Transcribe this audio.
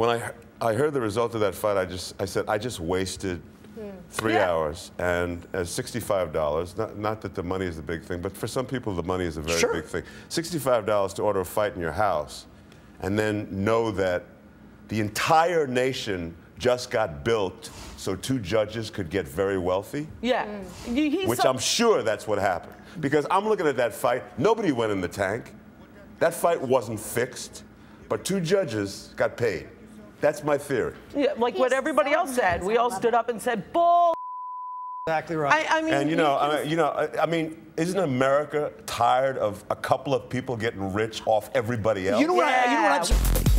when I heard the result of that fight, I said, I just wasted 3 hours and $65. Not that the money is the big thing, but for some people the money is a very big thing. $65 to order a fight in your house and then know that the entire nation just got built so two judges could get very wealthy. Yeah. Which I'm sure that's what happened. Because I'm looking at that fight, nobody went in the tank. That fight wasn't fixed, but two judges got paid. That's my theory. Yeah, like what everybody else said. We all stood up and said, bull. Exactly right. I mean, and you know, I mean, isn't America tired of a couple of people getting rich off everybody else? You know what? You know what?